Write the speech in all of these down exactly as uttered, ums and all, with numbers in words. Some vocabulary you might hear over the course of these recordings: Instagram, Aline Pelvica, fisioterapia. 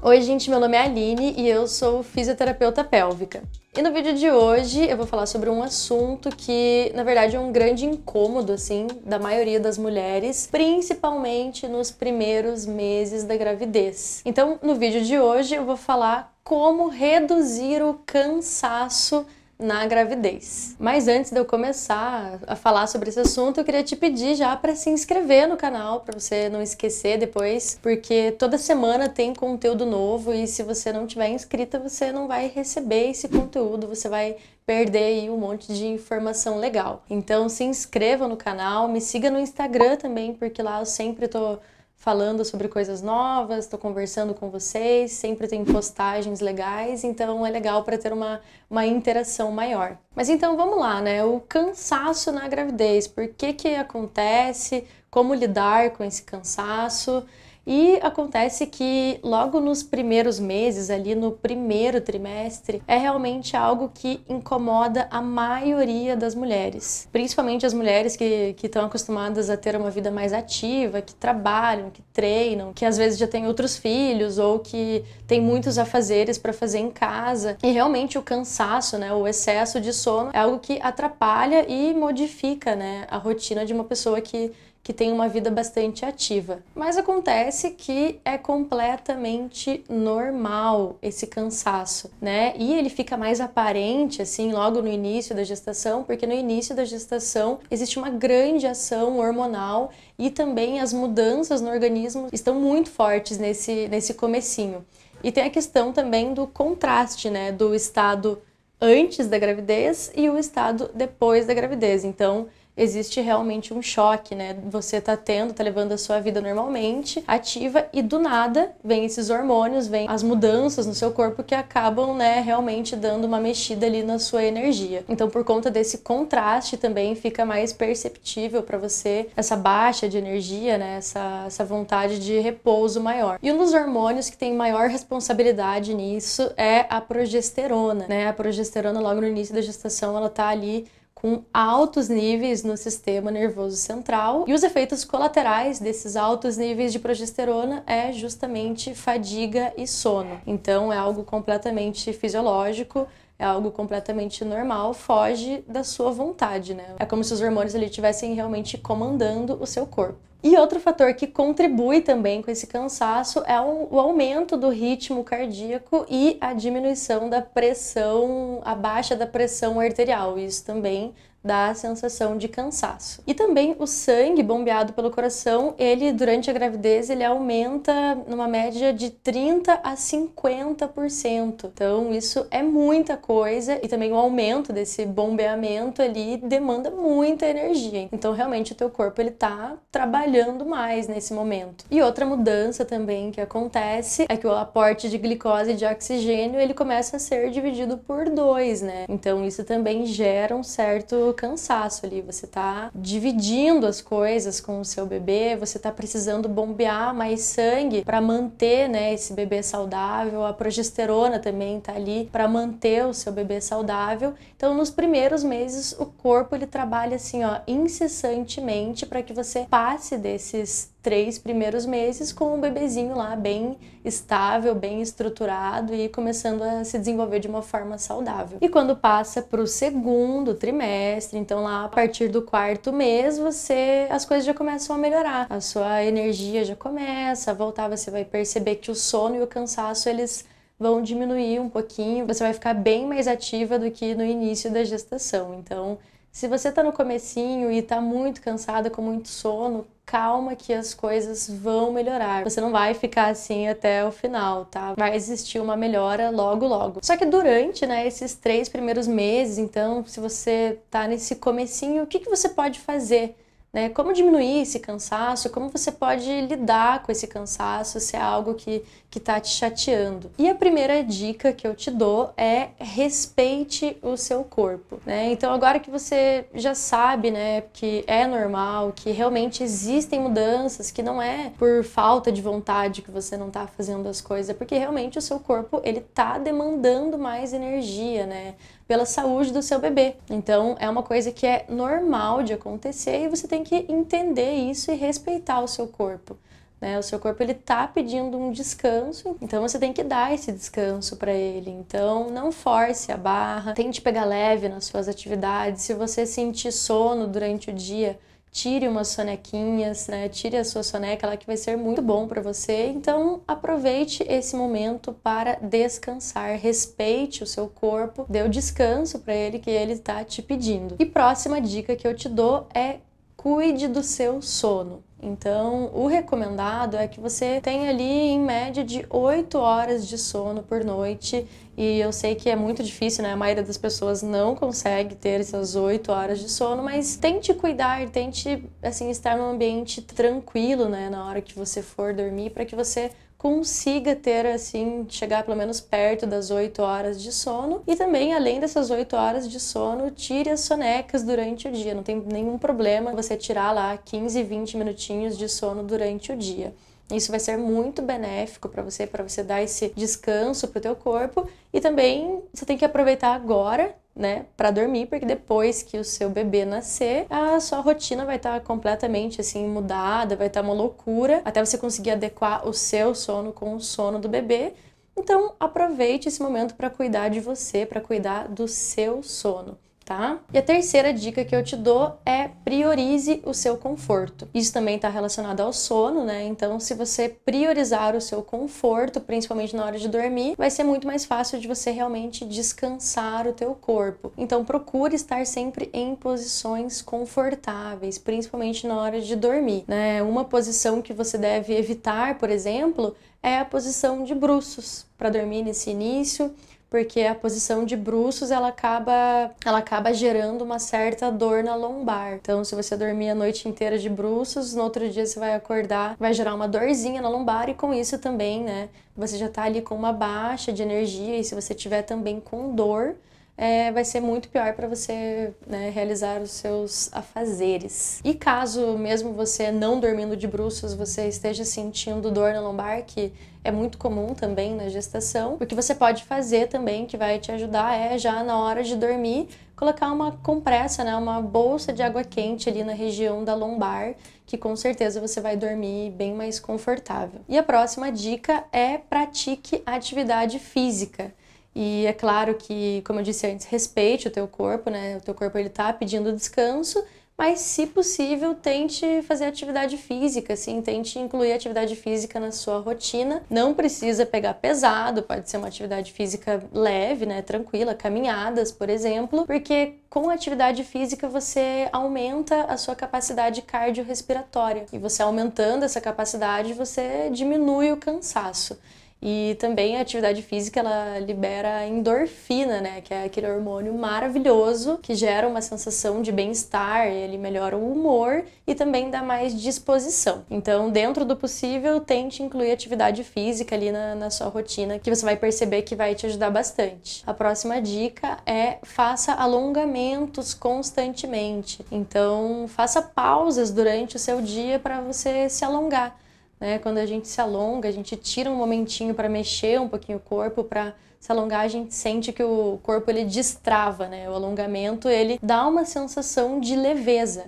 Oi gente, meu nome é Aline e eu sou fisioterapeuta pélvica. E no vídeo de hoje eu vou falar sobre um assunto que, na verdade, é um grande incômodo, assim, da maioria das mulheres, principalmente nos primeiros meses da gravidez. Então, no vídeo de hoje eu vou falar como reduzir o cansaço na gravidez. Mas antes de eu começar a falar sobre esse assunto, eu queria te pedir já para se inscrever no canal, para você não esquecer depois, porque toda semana tem conteúdo novo e se você não tiver inscrita, você não vai receber esse conteúdo, você vai perder aí um monte de informação legal. Então se inscreva no canal, me siga no Instagram também, porque lá eu sempre tô falando sobre coisas novas, estou conversando com vocês, sempre tem postagens legais, então é legal para ter uma, uma interação maior. Mas então vamos lá, né? O cansaço na gravidez, por que que acontece, como lidar com esse cansaço? E acontece que logo nos primeiros meses, ali no primeiro trimestre, é realmente algo que incomoda a maioria das mulheres. Principalmente as mulheres que que estão acostumadas a ter uma vida mais ativa, que trabalham, que treinam, que às vezes já têm outros filhos ou que têm muitos afazeres para fazer em casa. E realmente o cansaço, né, o excesso de sono é algo que atrapalha e modifica, né, a rotina de uma pessoa que que tem uma vida bastante ativa. Mas acontece que é completamente normal esse cansaço, né? E ele fica mais aparente, assim, logo no início da gestação, porque no início da gestação existe uma grande ação hormonal e também as mudanças no organismo estão muito fortes nesse, nesse comecinho. E tem a questão também do contraste, né? Do estado antes da gravidez e o estado depois da gravidez. Então, existe realmente um choque, né? Você tá tendo, tá levando a sua vida normalmente, ativa, e do nada vem esses hormônios, vem as mudanças no seu corpo que acabam, né, realmente dando uma mexida ali na sua energia. Então, por conta desse contraste também fica mais perceptível para você essa baixa de energia, né? Essa, essa vontade de repouso maior. E um dos hormônios que tem maior responsabilidade nisso é a progesterona, né? A progesterona, logo no início da gestação, ela tá ali com altos níveis no sistema nervoso central, e os efeitos colaterais desses altos níveis de progesterona é justamente fadiga e sono. Então é algo completamente fisiológico, é algo completamente normal, foge da sua vontade, né? É como se os hormônios ali estivessem realmente comandando o seu corpo. E outro fator que contribui também com esse cansaço é o aumento do ritmo cardíaco e a diminuição da pressão, a baixa da pressão arterial. Isso também dá a sensação de cansaço. E também o sangue bombeado pelo coração, ele durante a gravidez, ele aumenta numa média de trinta a cinquenta por cento. Então isso é muita coisa, e também o aumento desse bombeamento ali demanda muita energia. Então realmente o teu corpo, ele tá trabalhando mais nesse momento. E outra mudança também que acontece é que o aporte de glicose e de oxigênio, ele começa a ser dividido por dois, né? Então isso também gera um certo cansaço ali, você tá dividindo as coisas com o seu bebê, você tá precisando bombear mais sangue para manter, né, esse bebê saudável, a progesterona também tá ali para manter o seu bebê saudável. Então nos primeiros meses o corpo, ele trabalha assim, ó, incessantemente para que você passe desses três primeiros meses com um bebezinho lá bem estável, bem estruturado e começando a se desenvolver de uma forma saudável. E quando passa para o segundo trimestre, então lá a partir do quarto mês, você, as coisas já começam a melhorar, a sua energia já começa a voltar, você vai perceber que o sono e o cansaço, eles vão diminuir um pouquinho, você vai ficar bem mais ativa do que no início da gestação. Então, se você tá no comecinho e tá muito cansada, com muito sono, calma que as coisas vão melhorar. Você não vai ficar assim até o final, tá? Vai existir uma melhora logo logo. Só que durante, né, esses três primeiros meses, então, se você tá nesse comecinho, o que que você pode fazer? Né? Como diminuir esse cansaço? Como você pode lidar com esse cansaço se é algo que que tá te chateando? E a primeira dica que eu te dou é respeite o seu corpo, né? Então agora que você já sabe, né, que é normal, que realmente existem mudanças, que não é por falta de vontade que você não tá fazendo as coisas, é porque realmente o seu corpo, ele tá demandando mais energia, né, pela saúde do seu bebê. Então é uma coisa que é normal de acontecer e você tem que entender isso e respeitar o seu corpo. né? O seu corpo, ele tá pedindo um descanso, então você tem que dar esse descanso para ele. Então, não force a barra, tente pegar leve nas suas atividades. Se você sentir sono durante o dia, tire umas sonequinhas, né? Tire a sua soneca lá, que vai ser muito bom para você. Então, aproveite esse momento para descansar, respeite o seu corpo, dê o descanso para ele que ele tá te pedindo. E próxima dica que eu te dou é: cuide do seu sono. Então, o recomendado é que você tenha ali em média de oito horas de sono por noite. E eu sei que é muito difícil, né? A maioria das pessoas não consegue ter essas oito horas de sono, mas tente cuidar, tente assim estar num ambiente tranquilo, né, na hora que você for dormir, para que você consiga ter, assim, chegar pelo menos perto das oito horas de sono. E também, além dessas oito horas de sono, tire as sonecas durante o dia. Não tem nenhum problema você tirar lá quinze, vinte minutinhos de sono durante o dia. Isso vai ser muito benéfico para você, para você dar esse descanso para o teu corpo. E também você tem que aproveitar agora, né, para dormir, porque depois que o seu bebê nascer, a sua rotina vai estar completamente assim mudada, vai estar uma loucura, até você conseguir adequar o seu sono com o sono do bebê. Então, aproveite esse momento para cuidar de você, para cuidar do seu sono. Tá? E a terceira dica que eu te dou é: priorize o seu conforto. Isso também está relacionado ao sono, né? Então, se você priorizar o seu conforto, principalmente na hora de dormir, vai ser muito mais fácil de você realmente descansar o teu corpo. Então, procure estar sempre em posições confortáveis, principalmente na hora de dormir, né? Uma posição que você deve evitar, por exemplo, é a posição de bruços, para dormir nesse início, porque a posição de bruços, ela acaba, ela acaba gerando uma certa dor na lombar. Então, se você dormir a noite inteira de bruços, no outro dia você vai acordar, vai gerar uma dorzinha na lombar, e com isso também, né, você já tá ali com uma baixa de energia, e se você tiver também com dor, É, vai ser muito pior para você, né, realizar os seus afazeres. E caso mesmo você não dormindo de bruços, você esteja sentindo dor na lombar, que é muito comum também na gestação, o que você pode fazer também, que vai te ajudar, é já na hora de dormir, colocar uma compressa, né, uma bolsa de água quente ali na região da lombar, que com certeza você vai dormir bem mais confortável. E a próxima dica é: pratique atividade física. E é claro que, como eu disse antes, respeite o teu corpo, né? O teu corpo, ele tá pedindo descanso, mas se possível, tente fazer atividade física, assim, tente incluir atividade física na sua rotina. Não precisa pegar pesado, pode ser uma atividade física leve, né, tranquila, caminhadas, por exemplo, porque com atividade física você aumenta a sua capacidade cardiorrespiratória, e você aumentando essa capacidade, você diminui o cansaço. E também a atividade física, ela libera endorfina, né, que é aquele hormônio maravilhoso que gera uma sensação de bem-estar, ele melhora o humor e também dá mais disposição. Então, dentro do possível, tente incluir atividade física ali na, na sua rotina, que você vai perceber que vai te ajudar bastante. A próxima dica é: faça alongamentos constantemente. Então, faça pausas durante o seu dia para você se alongar, né? Quando a gente se alonga, a gente tira um momentinho para mexer um pouquinho o corpo, para se alongar, a gente sente que o corpo, ele destrava, né? O alongamento, ele dá uma sensação de leveza,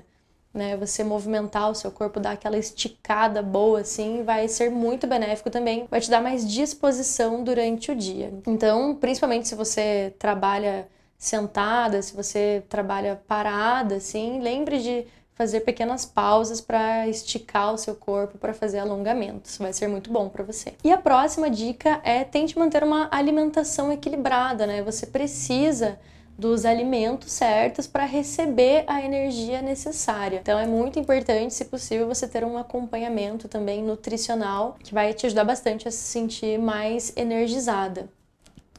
né? Você movimentar o seu corpo, dar aquela esticada boa, assim, vai ser muito benéfico também, vai te dar mais disposição durante o dia. Então, principalmente se você trabalha sentada, se você trabalha parada, assim, lembre de fazer pequenas pausas para esticar o seu corpo, para fazer alongamentos. Vai ser muito bom para você. E a próxima dica é: tente manter uma alimentação equilibrada, né? Você precisa dos alimentos certos para receber a energia necessária. Então, é muito importante, se possível, você ter um acompanhamento também nutricional, que vai te ajudar bastante a se sentir mais energizada.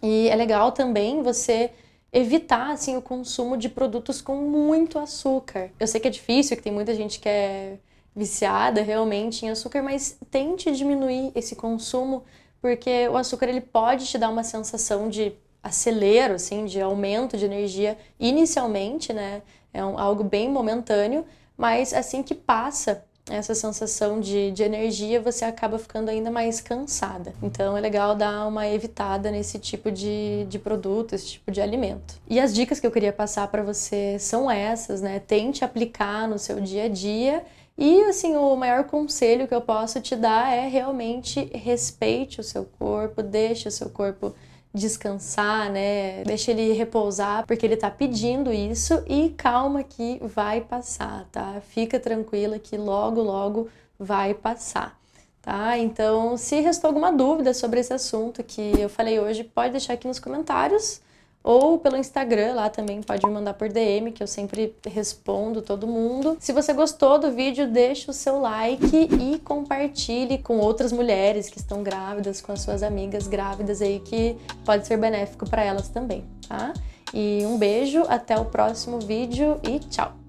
E é legal também você evitar, assim, o consumo de produtos com muito açúcar. Eu sei que é difícil, que tem muita gente que é viciada realmente em açúcar, mas tente diminuir esse consumo, porque o açúcar, ele pode te dar uma sensação de acelero, assim, de aumento de energia inicialmente, né? É um, algo bem momentâneo, mas assim que passa essa sensação de, de energia, você acaba ficando ainda mais cansada. Então, é legal dar uma evitada nesse tipo de, de produto, esse tipo de alimento. E as dicas que eu queria passar para você são essas, né? Tente aplicar no seu dia a dia E assim, o maior conselho que eu posso te dar é realmente respeite o seu corpo, deixe o seu corpo descansar, né? Deixa ele repousar, porque ele tá pedindo isso, e calma que vai passar, tá? Fica tranquila que logo, logo vai passar, tá? Então, se restou alguma dúvida sobre esse assunto que eu falei hoje, pode deixar aqui nos comentários ou pelo Instagram, lá também pode me mandar por D M, que eu sempre respondo todo mundo. Se você gostou do vídeo, deixa o seu like e compartilhe com outras mulheres que estão grávidas, com as suas amigas grávidas aí, que pode ser benéfico para elas também, tá? E um beijo, até o próximo vídeo e tchau!